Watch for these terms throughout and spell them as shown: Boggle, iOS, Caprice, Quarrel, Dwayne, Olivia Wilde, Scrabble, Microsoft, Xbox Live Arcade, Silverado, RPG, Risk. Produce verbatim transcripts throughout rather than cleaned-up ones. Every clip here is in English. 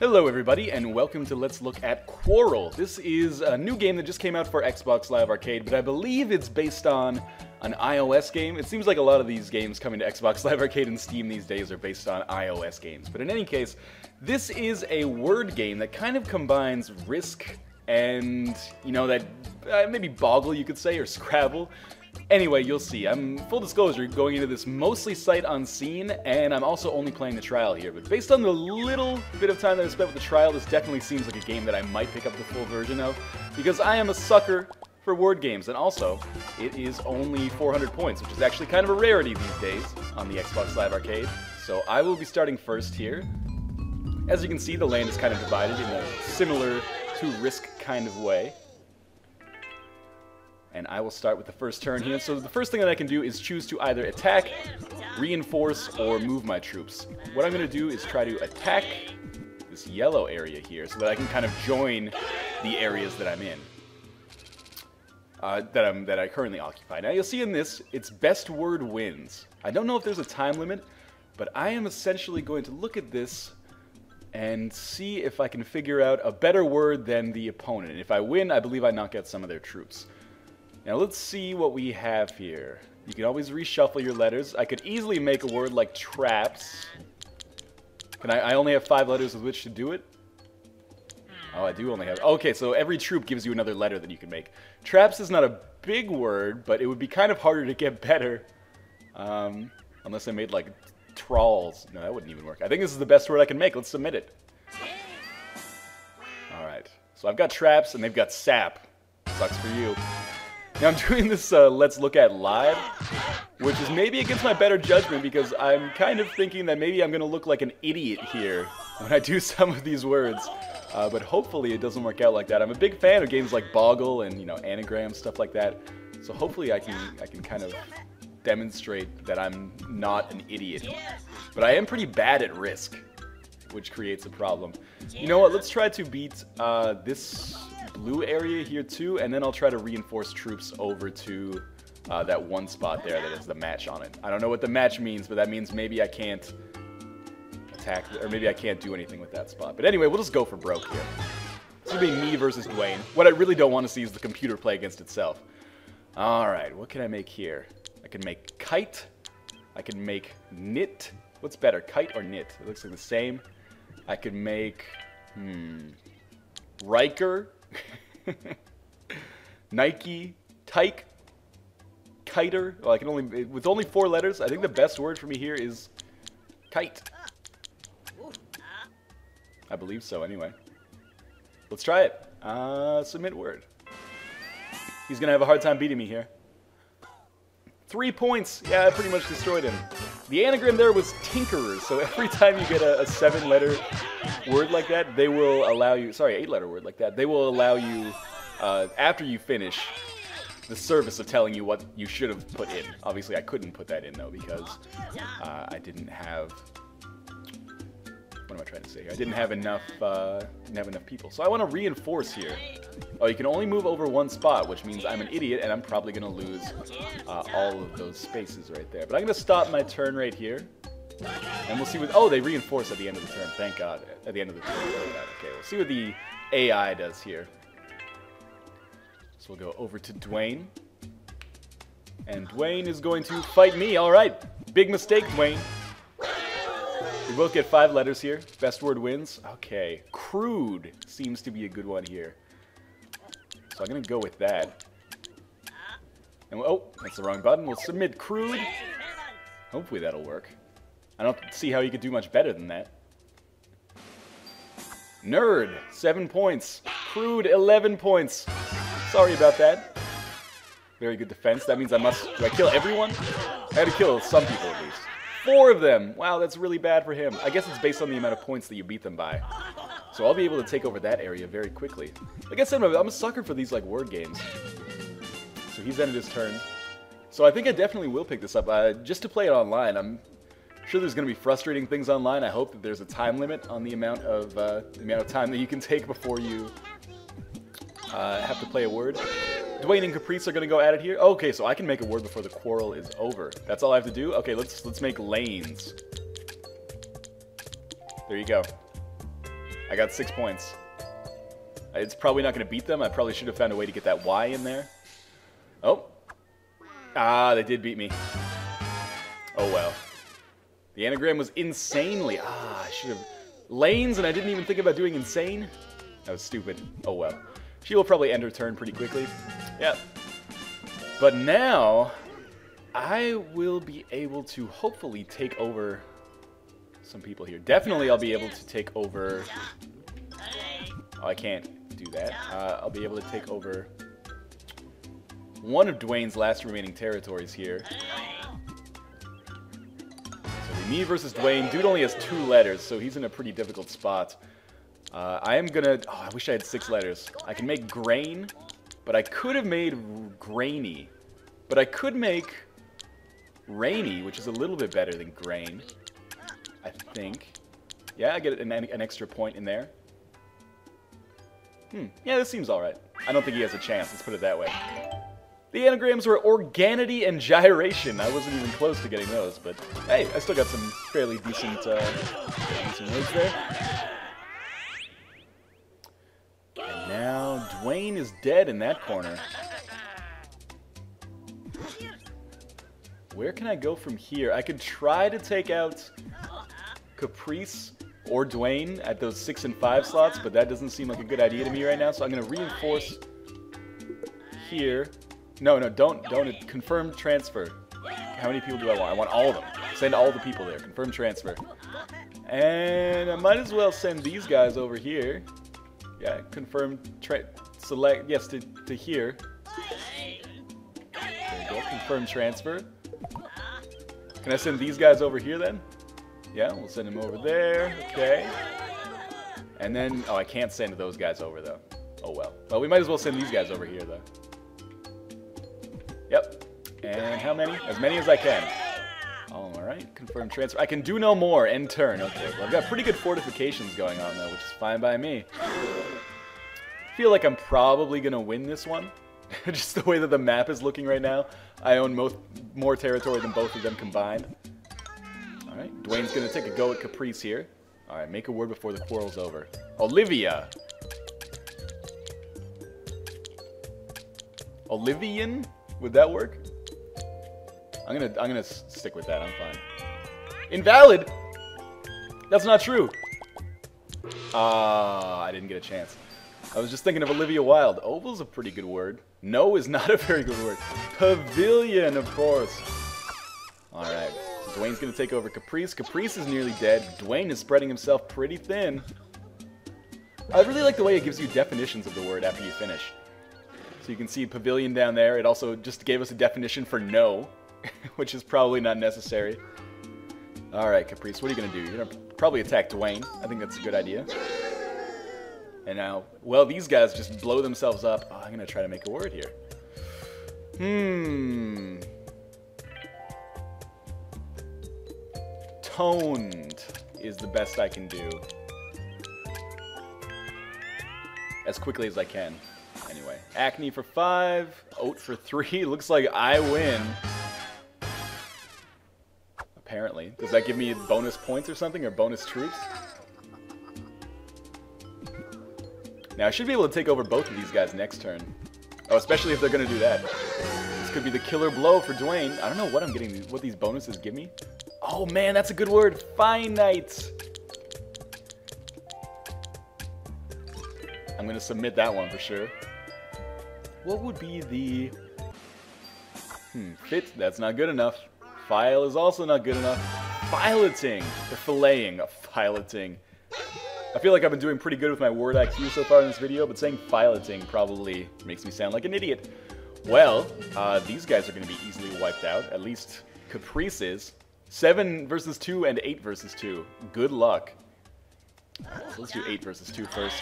Hello everybody, and welcome to Let's Look at Quarrel. This is a new game that just came out for Xbox Live Arcade, but I believe it's based on an iOS game. It seems like a lot of these games coming to Xbox Live Arcade and Steam these days are based on iOS games. But in any case, this is a word game that kind of combines Risk and, you know, that uh, maybe Boggle, you could say, or Scrabble. Anyway, you'll see. I'm, full disclosure, going into this mostly sight unseen, and I'm also only playing the trial here. But based on the little bit of time that I spent with the trial, this definitely seems like a game that I might pick up the full version of, because I am a sucker for word games, and also, it is only four hundred points, which is actually kind of a rarity these days on the Xbox Live Arcade. So I will be starting first here. As you can see, the land is kind of divided in a similar to Risk kind of way. And I will start with the first turn here. So the first thing that I can do is choose to either attack, reinforce, or move my troops. What I'm going to do is try to attack this yellow area here so that I can kind of join the areas that I'm in, uh, that, I'm, that I currently occupy. Now you'll see in this, it's best word wins. I don't know if there's a time limit, but I am essentially going to look at this and see if I can figure out a better word than the opponent. And if I win, I believe I knock out some of their troops. Now let's see what we have here. You can always reshuffle your letters. I could easily make a word like traps. Can I, I only have five letters with which to do it? Oh, I do only have... Okay, so every troop gives you another letter that you can make. Traps is not a big word, but it would be kind of harder to get better. Um, unless I made like trawls. No, that wouldn't even work. I think this is the best word I can make. Let's submit it. Alright. So I've got traps and they've got sap. Sucks for you. Now I'm doing this uh, Let's Look At Live, which is maybe against my better judgment because I'm kind of thinking that maybe I'm going to look like an idiot here when I do some of these words, uh, but hopefully it doesn't work out like that. I'm a big fan of games like Boggle and, you know, anagrams, stuff like that, so hopefully I can, I can kind of demonstrate that I'm not an idiot. But I am pretty bad at Risk, which creates a problem. You know what, let's try to beat uh, this... blue area here too, and then I'll try to reinforce troops over to uh, that one spot there that has the match on it. I don't know what the match means, but that means maybe I can't attack, or maybe I can't do anything with that spot. But anyway, we'll just go for broke here. This will be me versus Dwayne. What I really don't want to see is the computer play against itself. Alright, what can I make here? I can make kite. I can make knit. What's better, kite or knit? It looks like the same. I could make, hmm, Riker. Nike, tyke, kiter. Well, I can only with only four letters. I think the best word for me here is kite. I believe so. Anyway, let's try it. Uh, submit word. He's gonna have a hard time beating me here. Three points. Yeah, I pretty much destroyed him. The anagram there was tinkerers. So every time you get a, a seven-letter word like that, they will allow you, sorry, eight-letter word like that, they will allow you, uh, after you finish, the service of telling you what you should have put in. Obviously, I couldn't put that in, though, because uh, I didn't have, what am I trying to say here? I didn't have enough, uh, didn't have enough people. So I want to reinforce here. Oh, you can only move over one spot, which means I'm an idiot, and I'm probably going to lose uh, all of those spaces right there. But I'm going to stop my turn right here. And we'll see what... Oh, they reinforce at the end of the turn. Thank God. At the end of the turn. Okay, we'll see what the A I does here. So we'll go over to Dwayne. And Dwayne is going to fight me. All right. Big mistake, Dwayne. We both get five letters here. Best word wins. Okay. Crude seems to be a good one here. So I'm going to go with that. And oh, that's the wrong button. We'll submit crude. Hopefully that'll work. I don't see how you could do much better than that. Nerd, seven points. Crude, eleven points. Sorry about that. Very good defense. That means I must... Do I kill everyone? I had to kill some people at least. Four of them. Wow, that's really bad for him. I guess it's based on the amount of points that you beat them by. So I'll be able to take over that area very quickly. Like I said, I'm a sucker for these like word games. So he's ended his turn. So I think I definitely will pick this up. Uh, just to play it online, I'm... Sure, there's going to be frustrating things online. I hope that there's a time limit on the amount of uh, the amount of time that you can take before you uh, have to play a word. Dwayne and Caprice are going to go at it here. Okay, so I can make a word before the quarrel is over. That's all I have to do. Okay, let's let's make lanes. There you go. I got six points. It's probably not going to beat them. I probably should have found a way to get that Y in there. Oh. Ah, they did beat me. Oh, well. The anagram was insanely... Ah, I should have... Lanes, and I didn't even think about doing insane? That was stupid. Oh, well. She will probably end her turn pretty quickly. Yep. But now, I will be able to hopefully take over some people here. Definitely I'll be able to take over... Oh, I can't do that. Uh, I'll be able to take over one of Dwayne's last remaining territories here. So me versus Dwayne. Dude only has two letters, so he's in a pretty difficult spot. Uh, I am gonna... Oh, I wish I had six letters. I can make grain, but I could have made grainy. But I could make rainy, which is a little bit better than grain, I think. Yeah, I get an, an extra point in there. Hmm, yeah, this seems alright. I don't think he has a chance, let's put it that way. The anagrams were Organity and Gyration. I wasn't even close to getting those, but hey, I still got some fairly decent, uh, decent words there. And now, Dwayne is dead in that corner. Where can I go from here? I could try to take out Caprice or Dwayne at those six and five slots, but that doesn't seem like a good idea to me right now, so I'm gonna reinforce here. No, no, don't, don't, confirm transfer. How many people do I want? I want all of them. Send all the people there, confirm transfer. And I might as well send these guys over here. Yeah, confirm, tra select, yes, to, to here. There we go, confirm transfer. Can I send these guys over here then? Yeah, we'll send him over there, okay. And then, oh, I can't send those guys over, though. Oh, well. Well, we might as well send these guys over here, though. Yep. And how many? As many as I can. All right, confirm transfer. I can do no more, end turn. Okay, well, I've got pretty good fortifications going on, though, which is fine by me. I feel like I'm probably going to win this one. Just the way that the map is looking right now. I own most, more territory than both of them combined. Alright, Dwayne's gonna take a go at Caprice here. Alright, make a word before the quarrel's over. Olivia! Olivian? Would that work? I'm gonna I'm gonna stick with that, I'm fine. Invalid! That's not true! Ah, uh, I didn't get a chance. I was just thinking of Olivia Wilde. Oval's a pretty good word. No is not a very good word. Pavilion, of course. Alright. Dwayne's going to take over Caprice. Caprice is nearly dead. Dwayne is spreading himself pretty thin. I really like the way it gives you definitions of the word after you finish. So you can see pavilion down there. It also just gave us a definition for no, which is probably not necessary. Alright, Caprice, what are you going to do? You're going to probably attack Dwayne. I think that's a good idea. And now, well, these guys just blow themselves up. Oh, I'm going to try to make a word here. Hmm... Toned is the best I can do. As quickly as I can. Anyway. Acne for five. Oat for three. Looks like I win. Apparently. Does that give me bonus points or something? Or bonus troops? Now, I should be able to take over both of these guys next turn. Oh, especially if they're going to do that. This could be the killer blow for Dwayne. I don't know what I'm getting, what these bonuses give me. Oh man, that's a good word, finite. I'm gonna submit that one for sure. What would be the... Hmm, fit, that's not good enough. File is also not good enough. Fileting, or filleting, fileting. I feel like I've been doing pretty good with my word I Q so far in this video, but saying fileting probably makes me sound like an idiot. Well, uh, these guys are gonna be easily wiped out, at least Caprice is. Seven versus two and eight versus two. Good luck. So let's do eight versus two first.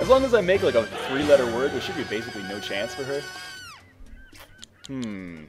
As long as I make like a three-letter word, there should be basically no chance for her. Hmm.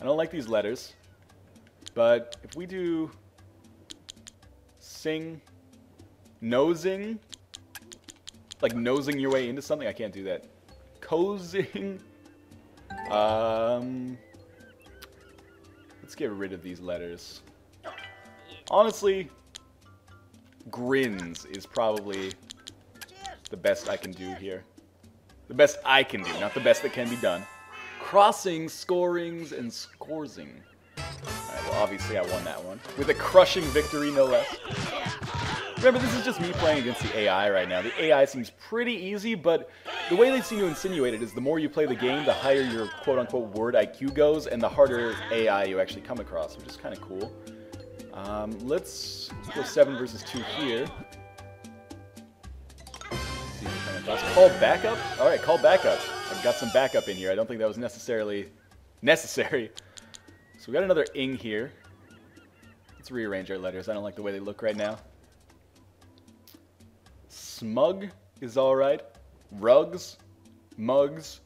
I don't like these letters. But if we do sing, nosing, like nosing your way into something, I can't do that. Cozing. Um. Let's get rid of these letters. Honestly, grins is probably the best I can do here. The best I can do, not the best that can be done. Crossing, scorings, and scorzing. Alright, well obviously I won that one. With a crushing victory, no less. Remember, this is just me playing against the A I right now. The A I seems pretty easy, but the way they seem to insinuate it is the more you play the game, the higher your quote-unquote word I Q goes, and the harder A I you actually come across, which is kind of cool. Um, let's go seven versus two here. Call backup? Alright, call backup. I've got some backup in here. I don't think that was necessarily necessary. So we got another ing here. Let's rearrange our letters. I don't like the way they look right now. Smug is alright. Rugs. Mugs.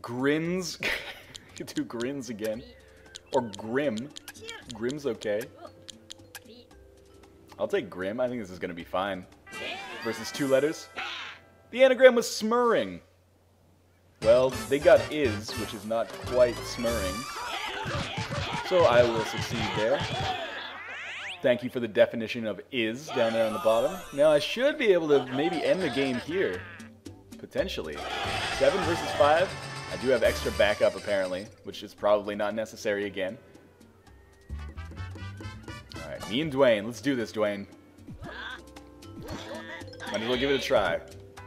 Grins. You can do grins again. Or grim. Grim's okay. I'll take grim. I think this is going to be fine. Versus two letters. The anagram was smurring. Well, they got is, which is not quite smurring. So I will succeed there. Thank you for the definition of is down there on the bottom. Now I should be able to maybe end the game here. Potentially. Seven versus five. I do have extra backup apparently, which is probably not necessary again. Me and Dwayne. Let's do this, Dwayne. Might as well give it a try. Uh,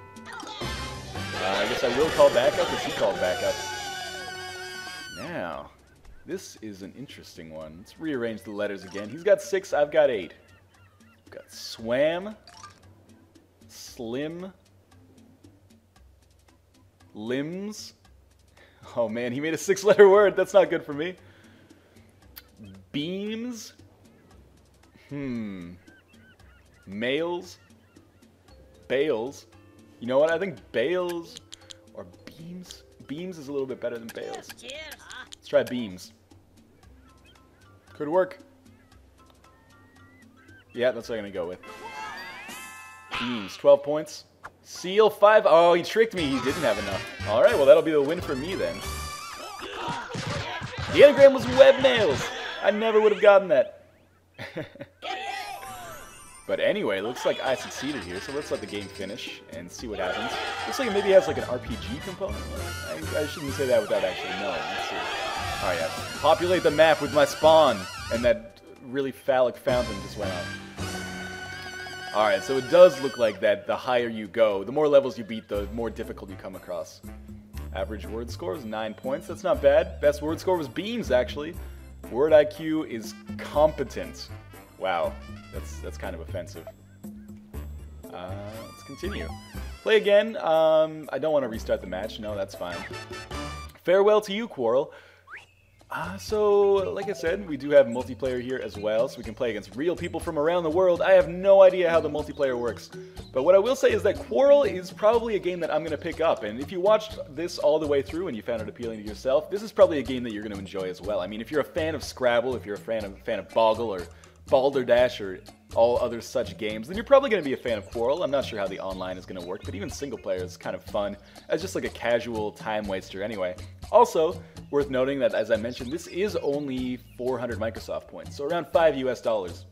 I guess I will call backup if she called backup. Now, this is an interesting one. Let's rearrange the letters again. He's got six, I've got eight. I've got swam, slim, limbs. Oh man, he made a six-letter word. That's not good for me. Beams. Hmm. Males. Bales. You know what? I think bales or beams. Beams is a little bit better than bales. Let's try beams. Could work. Yeah, that's what I'm going to go with. Beams. twelve points. Seal five. Oh, he tricked me. He didn't have enough. All right, well, that'll be the win for me then. The anagram was webmails. I never would have gotten that. But anyway, looks like I succeeded here, so let's let the game finish and see what happens. Looks like it maybe has like an R P G component. I, I shouldn't say that without actually knowing. Let's see. Alright, yeah. Populate the map with my spawn! And that really phallic fountain just went out. Alright, so it does look like that the higher you go, the more levels you beat, the more difficult you come across. Average word score is nine points. That's not bad. Best word score was beams, actually. Word I Q is competent. Wow, that's that's kind of offensive. Uh, let's continue. Play again. Um, I don't want to restart the match. No, that's fine. Farewell to you, Quarrel. Uh, so, like I said, we do have multiplayer here as well, so we can play against real people from around the world. I have no idea how the multiplayer works. But what I will say is that Quarrel is probably a game that I'm going to pick up, and if you watched this all the way through and you found it appealing to yourself, this is probably a game that you're going to enjoy as well. I mean, if you're a fan of Scrabble, if you're a fan of, fan of Boggle, or Balderdash, or all other such games, then you're probably going to be a fan of Quarrel. I'm not sure how the online is going to work, but even single player is kind of fun as just like a casual time waster anyway. Also, worth noting that, as I mentioned, this is only four hundred Microsoft points, so around five U S dollars.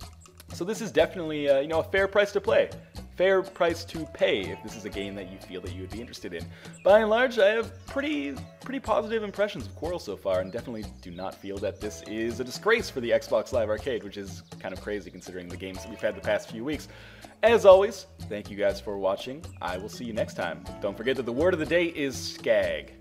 So this is definitely, uh, you know, a fair price to play. Fair price to pay if this is a game that you feel that you would be interested in. By and large, I have pretty pretty positive impressions of Quarrel so far, and definitely do not feel that this is a disgrace for the Xbox Live Arcade, which is kind of crazy considering the games that we've had the past few weeks. As always, thank you guys for watching. I will see you next time. Don't forget that the word of the day is skag.